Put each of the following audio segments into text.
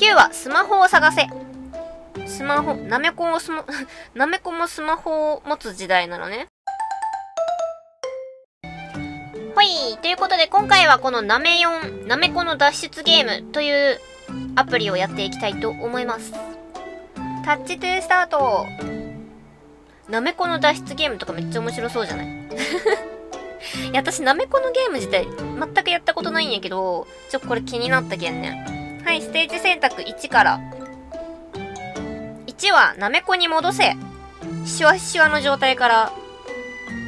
9はスマホを探せ。スマホ、なめこもスマホを持つ時代なのね。ほい。ということで、今回はこのなめこの脱出ゲームというアプリをやっていきたいと思います。タッチトゥスタート。なめこの脱出ゲームとかめっちゃ面白そうじゃない？いや、私、なめこのゲーム自体全くやったことないんやけど、ちょっとこれ気になったけんね。はい、ステージ選択1から。1はなめこに戻せ。シュワシュワの状態から、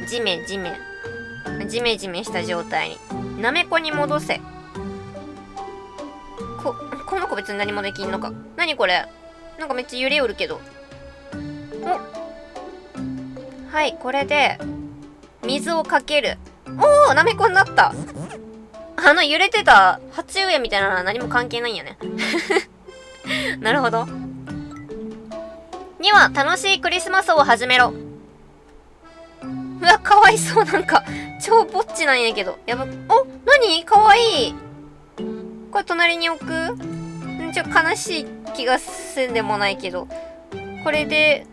ジメジメした状態に。なめこに戻せ。この子別に何もできんのか。何これ？なんかめっちゃ揺れおるけど。お！はい、これで、水をかける。おー！なめこになった！あの揺れてた鉢植えみたいなのは何も関係ないんやね。なるほど。2は、楽しいクリスマスを始めろ。うわ、かわいそう。なんか、超ぼっちなんやけど。やば、お、なに？かわいい。これ隣に置く？ちょ、悲しい気がすんでもないけど。これで、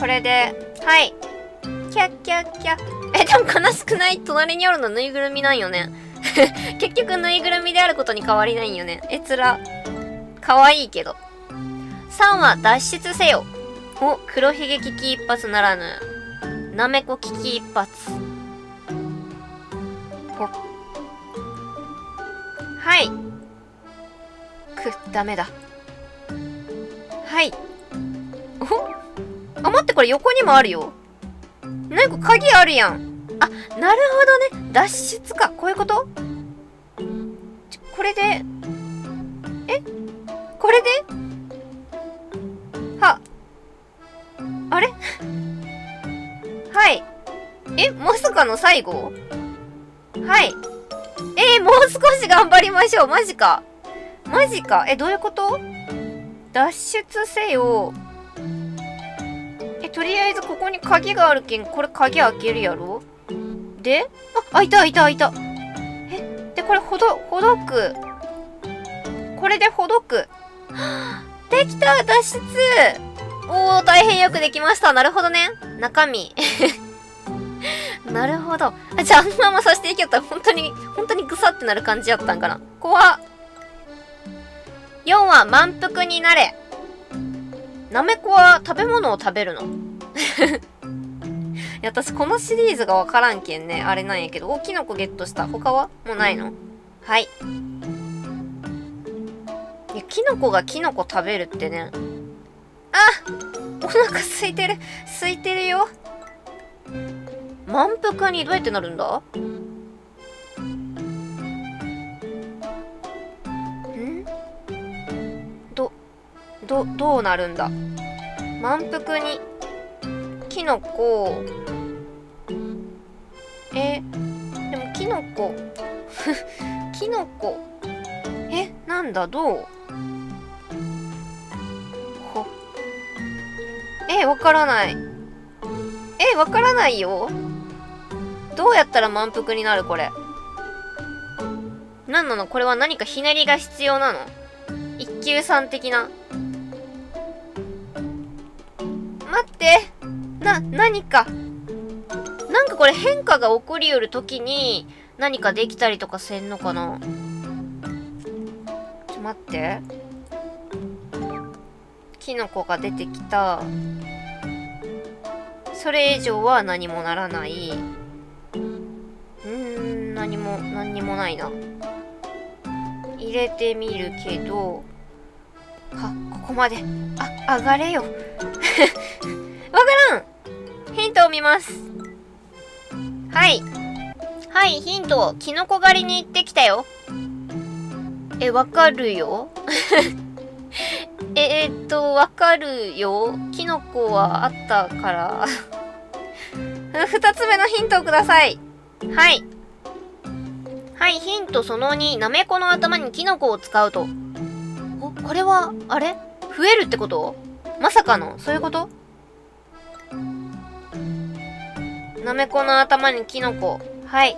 はい。キャッキャッキャッ。え、でも悲しくない？隣にあるのぬいぐるみなんよね。結局ぬいぐるみであることに変わりないんよね。え、つら。かわいいけど。3は脱出せよ。お、黒ひげ危機一発ならぬ、なめこ危機一発。ほっ。はい。ダメだ。はい。お？あ、待って、これ横にもあるよ。なんか鍵あるやん。あ、なるほどね。脱出か。こういうこと？これで、え？これで？は。あれ？はい。え、まさかの最後？はい。もう少し頑張りましょう。マジか。マジか。え、どういうこと？脱出せよ。え、とりあえずここに鍵があるけん、これ鍵開けるやろ？で？あ、開いた。え、で、これほどく。これでほどく。できた！脱出！おー、大変よくできました。なるほどね。中身。なるほど。あ、じゃあ、あのままさせていけたら、本当にグサってなる感じやったんかな。怖っ。4は、満腹になれ。なめこは食べ物を食べるの。いや、私、このシリーズがわからんけんね。あれなんやけど。お、キノコゲットした。他は？もうないの？はい。いや、キノコがキノコ食べるってね。あ、お腹空いてる。空いてるよ。満腹にどうやってなるんだ？どうなるんだ？満腹に。キノコ。でもキノコ。キノコ。え、なんだ？どう？わからない。わからないよ。どうやったら満腹になる？これ。なんなの？これは何かひねりが必要なの？一級さん的な。待って。なんかこれ変化が起こり得るときに何かできたりとかせんのかな？ちょ、待って。キノコが出てきた。それ以上は何もならない。何にもないな。入れてみるけど、あ、ここまで。あ、上がれよ。わからん！ヒントを見ます。はい。はい、ヒント。キノコ狩りに行ってきたよ。わかるよ。わかるよ。キノコはあったから。2つ目のヒントをください。はい。はい、ヒントその2。なめこの頭にキノコを使うと。お、これは、あれ？増えるってこと？まさかの、そういうこと？なめこの頭にキノコ。はい。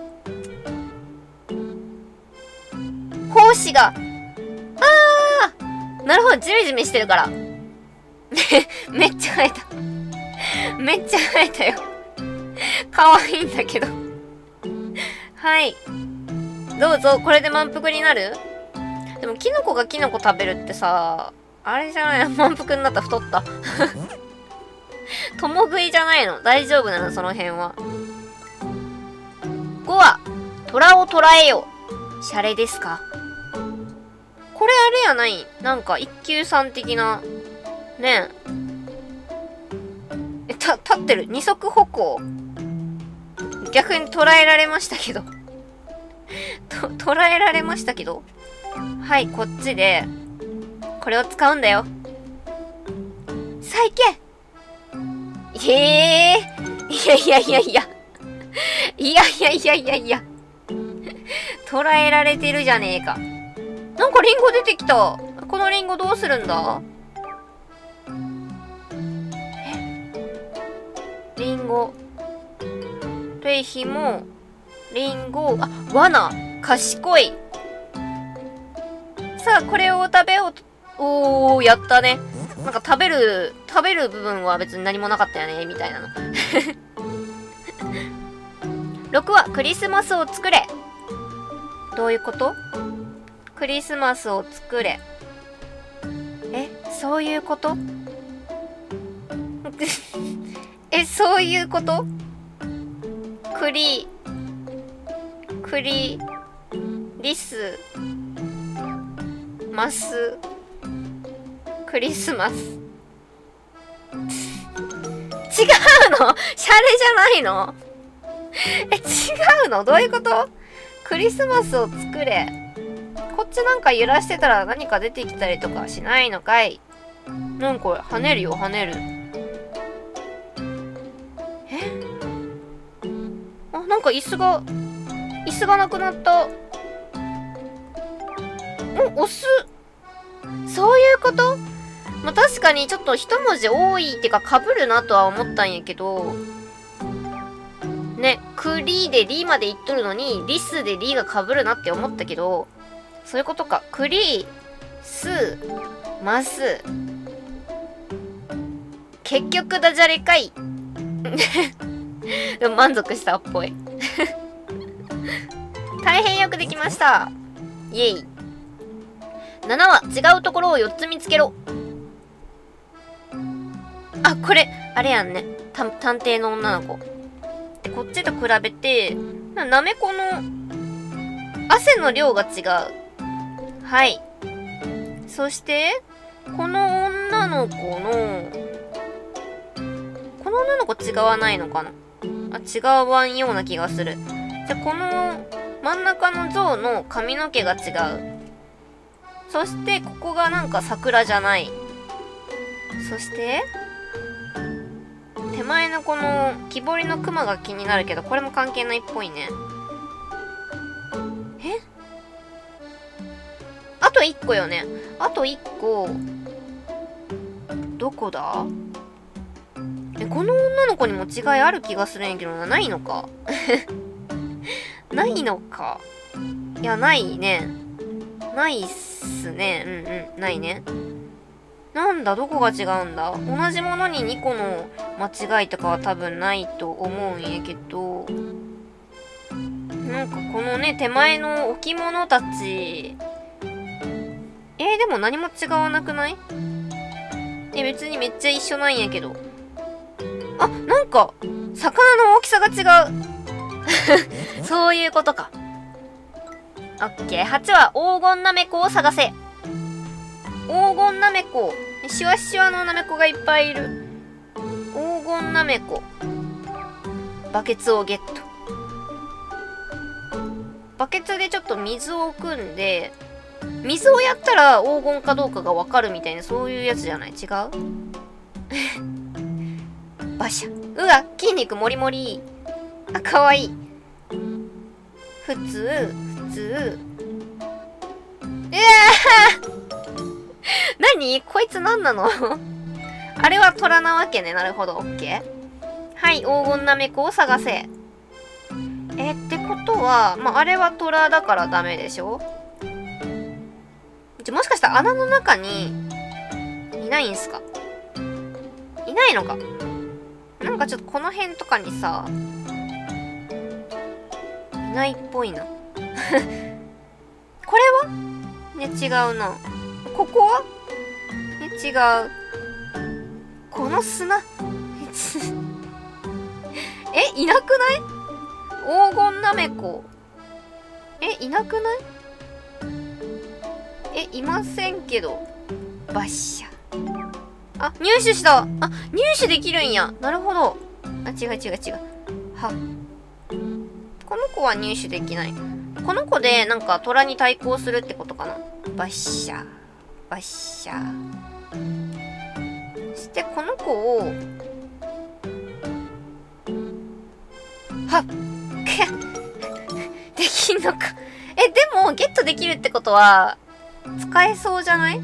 胞子が、なるほど、ジメジメしてるから。めっちゃ生えた。めっちゃ生えたよ。可愛いんだけど。はい。どうぞ、これで満腹になる？でも、キノコがキノコ食べるってさ、あれじゃない、満腹になった、太った。共食いじゃないの？大丈夫なの？その辺は。5は、虎を捕らえよ。シャレですか？これあれやない？なんか、一級さん的な。ねえ。立ってる。二足歩行。逆に捕らえられましたけど。捕らえられましたけど。はい、こっちで、これを使うんだよ。さあ、行け！いやいやいやいや。いやいやいやいやいや。捕らえられてるじゃねえか。なんかリンゴ出てきた。このリンゴどうするんだ？え？リンゴ。で、紐。リンゴ。あ、罠。賢い。さあ、これを食べようと。おー、やったね。なんか食べる部分は別に何もなかったよね、みたいなの。6は、クリスマスを作れ。どういうこと？クリスマスを作れ。え、そういうこと？え、そういうこと？クリス、マス、クリスマス。違うの？シャレじゃないの？え、違うの？どういうこと？クリスマスを作れ。こっちなんか揺らしてたら何か出てきたりとかしないのかい？なんか跳ねるよ、跳ねる。え？あ、なんか椅子がなくなった。お、押す。そういうこと？まあ、確かにちょっと一文字多いっていうか被るなとは思ったんやけど。ね、クリでリまで言っとるのに、リスでリが被るなって思ったけど、そういうことか。クリ、ス、マス。結局ダジャレかい。でも満足したっぽい。大変よくできました。イェイ。7は違うところを4つ見つけろ。あ、これ、あれやんね。探偵の女の子。で、こっちと比べて、なめこの、汗の量が違う。はい。そして、この女の子違わないのかな？あ、違わんような気がする。じゃ、この、真ん中の像の髪の毛が違う。そして、ここがなんか桜じゃない。そして、手前のこの木彫りの熊が気になるけど、これも関係ないっぽいね。え？あと1個よね。あと1個、どこだ？え、この女の子にも違いある気がするんやけどな。ないのか。ないのか。いや、ないね。ないっすね。うんうん。ないね。なんだ、どこが違うんだ？同じものに2個の間違いとかは多分ないと思うんやけど、なんかこのね、手前の置物たち、でも何も違わなくない？別にめっちゃ一緒なんやけど。あ、なんか、魚の大きさが違う。そういうことか。オッケー。8は黄金なめこを探せ。黄金なめこ。シワシワのなめこがいっぱいいる。黄金なめこ。バケツをゲット。バケツでちょっと水を汲んで、水をやったら黄金かどうかがわかるみたいな、そういうやつじゃない？違う？バシャ。うわ、筋肉もりもり。あ、かわいい。普通。うわ何こいつ何なの？あれは虎なわけね。なるほど、オッケー。はい、黄金なめこを探せ。ってことは、まあ、あれは虎だからダメでしょ？じゃ、もしかしたら穴の中にいないんすか？いないのか。なんかちょっとこの辺とかにさ、いないっぽいな。これはね、違うな。ここはね、違う。この砂。え、いなくない？黄金なめこ。え、いなくない？え、いませんけど。バッシャ。あ、入手した。あ、入手できるんや。なるほど。あ、違う。は。この子は入手できない。この子で、なんか、虎に対抗するってことかな。バッシャ。バッシャ。そして、この子を、はっ。できんのか。え、でも、ゲットできるってことは、使えそうじゃない？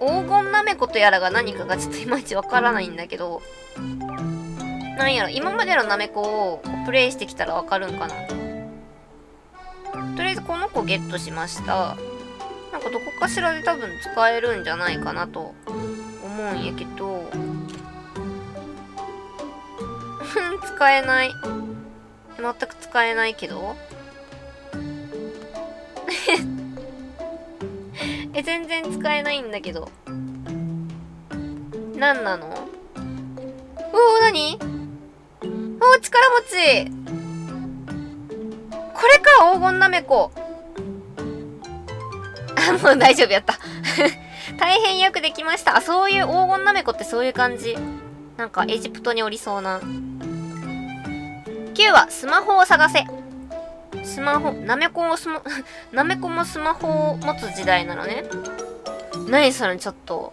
黄金なめことやらが何かがちょっといまいちわからないんだけど。なんやろ、今までのなめこをプレイしてきたらわかるんかな。とりあえずこの子ゲットしました。なんかどこかしらで多分使えるんじゃないかなと思うんやけど。使えない。全く使えないけど。え、全然使えないんだけど。なんなの？おお、なに？おお、力持ち！これか、黄金なめこ。あ、もう大丈夫やった。大変よくできました。あ、そういう黄金なめこってそういう感じ。なんかエジプトにおりそうな。9はスマホを探せ。スマホ、なめこもスマホを持つ時代なのね。何それちょっと。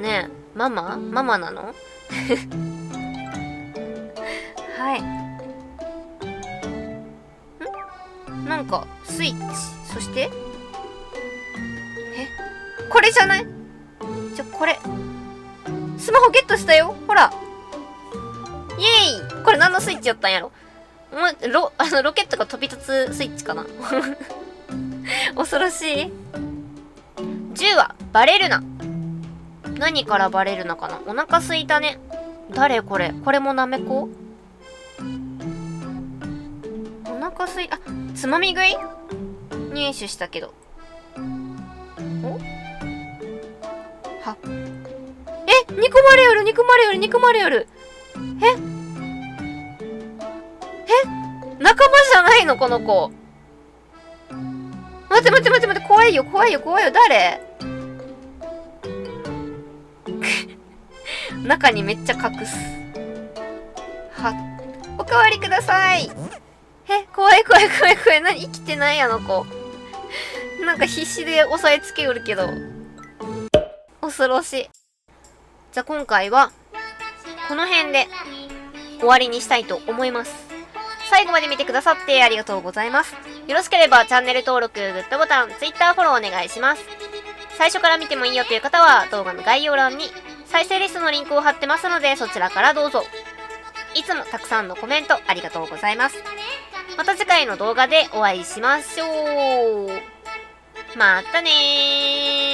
ねえ、ママなの？はい。ん？なんか、スイッチ。そして？え？これじゃない？これ。スマホゲットしたよ！ほら！イェーイ！これ何のスイッチやったんやろ？ロケットが飛び立つスイッチかな。恐ろしい。10は、バレるな。何からバレるのかな。お腹すいたね。誰これ。これもなめこ？お腹すい、あ、つまみ食い？入手したけど。お？は。え、憎まれよる、憎まれよる。え？仲間じゃないのこの子。待って、怖いよ、誰？中にめっちゃ隠す。は、おかわりください。え、怖い、何生きてないあの子。なんか必死で押さえつけよるけど。恐ろしい。じゃあ今回は、この辺で終わりにしたいと思います。最後まで見てくださってありがとうございます。よろしければチャンネル登録、グッドボタン、Twitter フォローお願いします。最初から見てもいいよという方は動画の概要欄に再生リストのリンクを貼ってますのでそちらからどうぞ。いつもたくさんのコメントありがとうございます。また次回の動画でお会いしましょう。またねー。